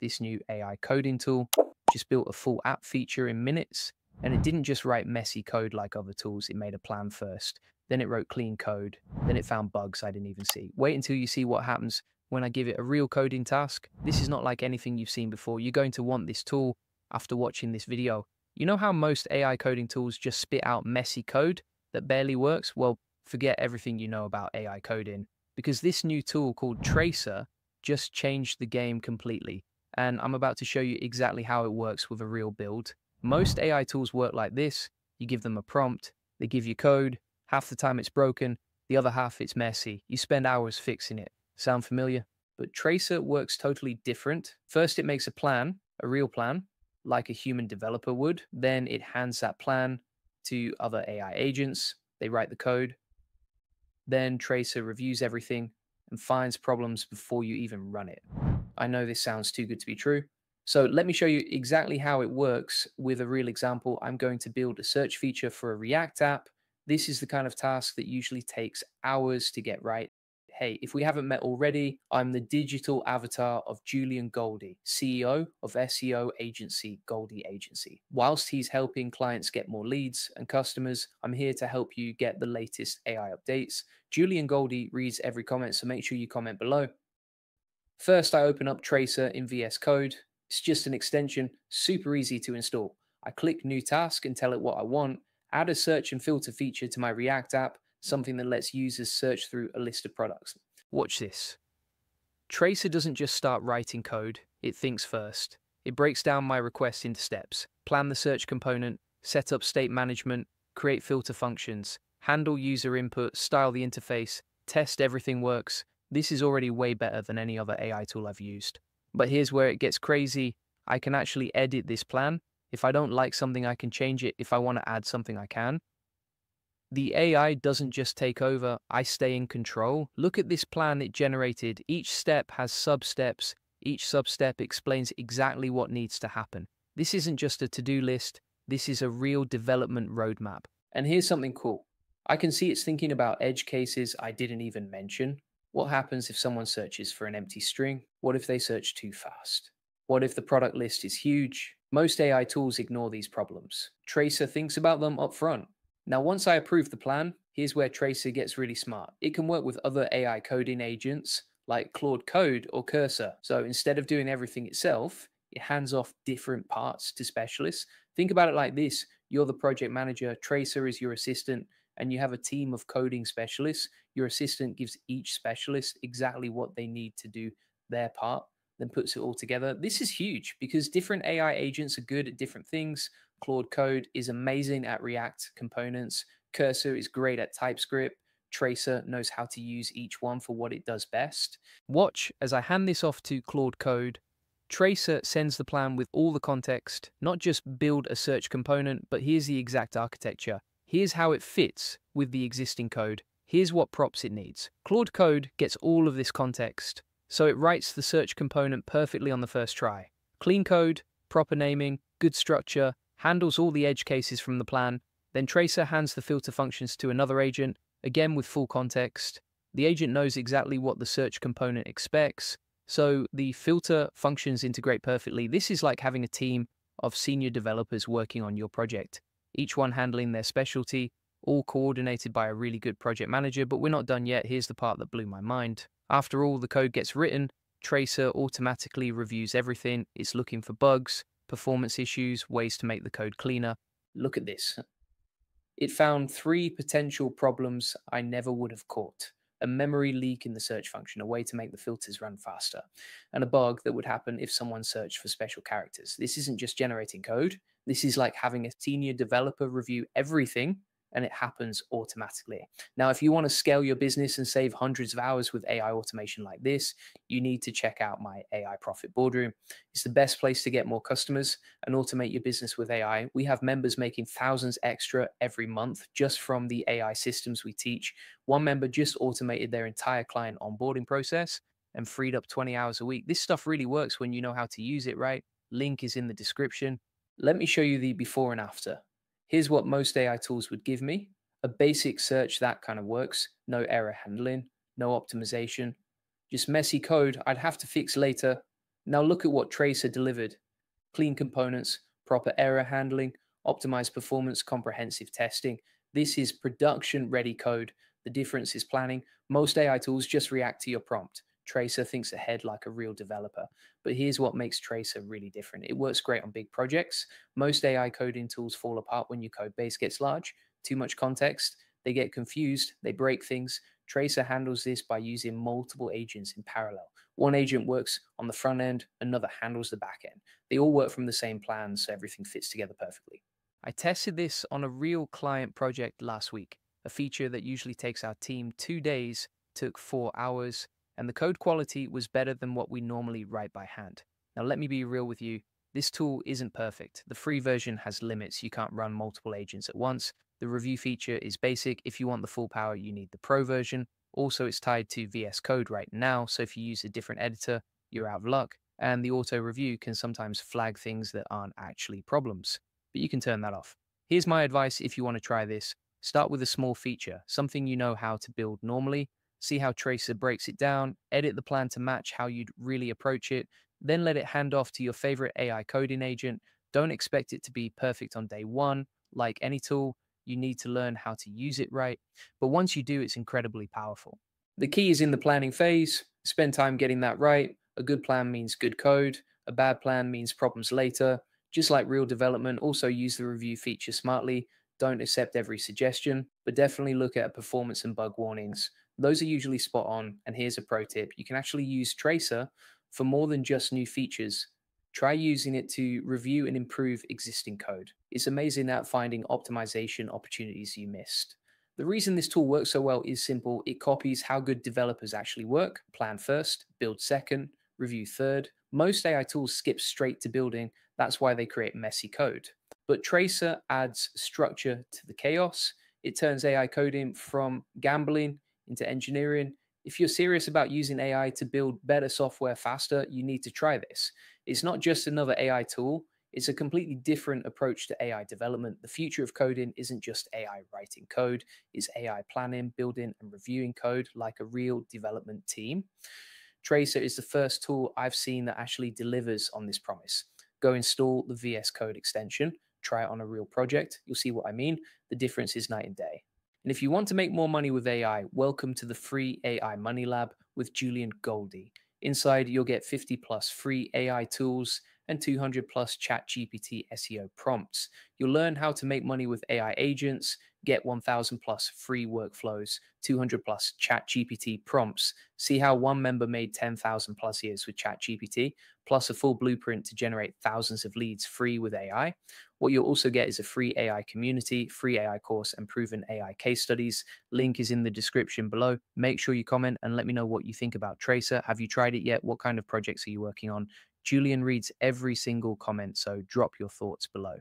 this new AI coding tool, just built a full app feature in minutes. And it didn't just write messy code like other tools. It made a plan first. Then it wrote clean code. Then it found bugs I didn't even see. Wait until you see what happens when I give it a real coding task. This is not like anything you've seen before. You're going to want this tool after watching this video. You know how most AI coding tools just spit out messy code that barely works? Well, forget everything you know about AI coding, because this new tool called Traycer just changed the game completely. And I'm about to show you exactly how it works with a real build. Most AI tools work like this. You give them a prompt, they give you code. Half the time it's broken, the other half it's messy. You spend hours fixing it. Sound familiar? But Traycer works totally different. First, it makes a plan, a real plan, like a human developer would. Then it hands that plan to other AI agents. They write the code. Then Traycer reviews everything and finds problems before you even run it. I know this sounds too good to be true. So let me show you exactly how it works with a real example. I'm going to build a search feature for a React app. This is the kind of task that usually takes hours to get right. Hey, if we haven't met already, I'm the digital avatar of Julian Goldie, CEO of SEO agency Goldie Agency. Whilst he's helping clients get more leads and customers, I'm here to help you get the latest AI updates. Julian Goldie reads every comment, so make sure you comment below. First, I open up Traycer in VS Code. It's just an extension, super easy to install. I click New Task and tell it what I want. Add a search and filter feature to my React app, something that lets users search through a list of products. Watch this. Traycer doesn't just start writing code, it thinks first. It breaks down my request into steps. Plan the search component, set up state management, create filter functions, handle user input, style the interface, test everything works. This is already way better than any other AI tool I've used. But here's where it gets crazy. I can actually edit this plan. If I don't like something, I can change it. If I want to add something, I can. The AI doesn't just take over, I stay in control. Look at this plan it generated. Each step has sub-steps. Each sub-step explains exactly what needs to happen. This isn't just a to-do list. This is a real development roadmap. And here's something cool. I can see it's thinking about edge cases I didn't even mention. What happens if someone searches for an empty string? What if they search too fast? What if the product list is huge? Most AI tools ignore these problems. Traycer thinks about them up front. Now, once I approve the plan, here's where Traycer gets really smart. It can work with other AI coding agents like Claude Code or Cursor. So instead of doing everything itself, it hands off different parts to specialists. Think about it like this. You're the project manager, Traycer is your assistant, and you have a team of coding specialists. Your assistant gives each specialist exactly what they need to do their part, then puts it all together. This is huge because different AI agents are good at different things. Claude Code is amazing at React components. Cursor is great at TypeScript. Traycer knows how to use each one for what it does best. Watch as I hand this off to Claude Code. Traycer sends the plan with all the context, not just build a search component, but here's the exact architecture. Here's how it fits with the existing code. Here's what props it needs. Claude Code gets all of this context, so it writes the search component perfectly on the first try. Clean code, proper naming, good structure, handles all the edge cases from the plan. Then Traycer hands the filter functions to another agent, again with full context. The agent knows exactly what the search component expects, so the filter functions integrate perfectly. This is like having a team of senior developers working on your project, each one handling their specialty, all coordinated by a really good project manager. But we're not done yet. Here's the part that blew my mind. After all the code gets written, Traycer automatically reviews everything. It's looking for bugs, performance issues, ways to make the code cleaner. Look at this. It found 3 potential problems I never would have caught. A memory leak in the search function, a way to make the filters run faster, and a bug that would happen if someone searched for special characters. This isn't just generating code. This is like having a senior developer review everything, and it happens automatically. Now, if you want to scale your business and save hundreds of hours with AI automation like this, you need to check out my AI Profit Boardroom. It's the best place to get more customers and automate your business with AI. We have members making thousands extra every month just from the AI systems we teach. One member just automated their entire client onboarding process and freed up 20 hours a week. This stuff really works when you know how to use it, right? Link is in the description. Let me show you the before and after. Here's what most AI tools would give me. A basic search that kind of works. No error handling, no optimization, just messy code I'd have to fix later. Now look at what Traycer delivered. Clean components, proper error handling, optimized performance, comprehensive testing. This is production-ready code. The difference is planning. Most AI tools just react to your prompt. Traycer thinks ahead like a real developer. But here's what makes Traycer really different. It works great on big projects. Most AI coding tools fall apart when your code base gets large, too much context, they get confused, they break things. Traycer handles this by using multiple agents in parallel. One agent works on the front end, another handles the back end. They all work from the same plan, so everything fits together perfectly. I tested this on a real client project last week. A feature that usually takes our team 2 days took 4 hours, and the code quality was better than what we normally write by hand. Now let me be real with you, this tool isn't perfect. The free version has limits, you can't run multiple agents at once. The review feature is basic. If you want the full power, you need the pro version. Also, it's tied to VS Code right now, so if you use a different editor, you're out of luck. And the auto review can sometimes flag things that aren't actually problems, but you can turn that off. Here's my advice if you want to try this. Start with a small feature, something you know how to build normally. See how Traycer breaks it down, edit the plan to match how you'd really approach it, then let it hand off to your favorite AI coding agent. Don't expect it to be perfect on day one. Like any tool, you need to learn how to use it right. But once you do, it's incredibly powerful. The key is in the planning phase. Spend time getting that right. A good plan means good code. A bad plan means problems later. Just like real development, also use the review feature smartly. Don't accept every suggestion, but definitely look at performance and bug warnings. Those are usually spot on, and here's a pro tip. You can actually use Traycer for more than just new features. Try using it to review and improve existing code. It's amazing at finding optimization opportunities you missed. The reason this tool works so well is simple. It copies how good developers actually work. Plan first, build second, review third. Most AI tools skip straight to building. That's why they create messy code. But Traycer adds structure to the chaos. It turns AI coding from gambling into engineering. If you're serious about using AI to build better software faster, you need to try this. It's not just another AI tool. It's a completely different approach to AI development. The future of coding isn't just AI writing code. It's AI planning, building, and reviewing code like a real development team. Traycer is the first tool I've seen that actually delivers on this promise. Go install the VS Code extension. Try it on a real project. You'll see what I mean. The difference is night and day. And if you want to make more money with AI, welcome to the free AI Money Lab with Julian Goldie. Inside, you'll get 50+ free AI tools and 200+ ChatGPT SEO prompts. You'll learn how to make money with AI agents, get 1,000+ free workflows, 200+ ChatGPT prompts. See how one member made 10,000+ years with ChatGPT, plus a full blueprint to generate thousands of leads free with AI. What you'll also get is a free AI community, free AI course, and proven AI case studies. Link is in the description below. Make sure you comment and let me know what you think about Traycer. Have you tried it yet? What kind of projects are you working on? Julian reads every single comment, so drop your thoughts below.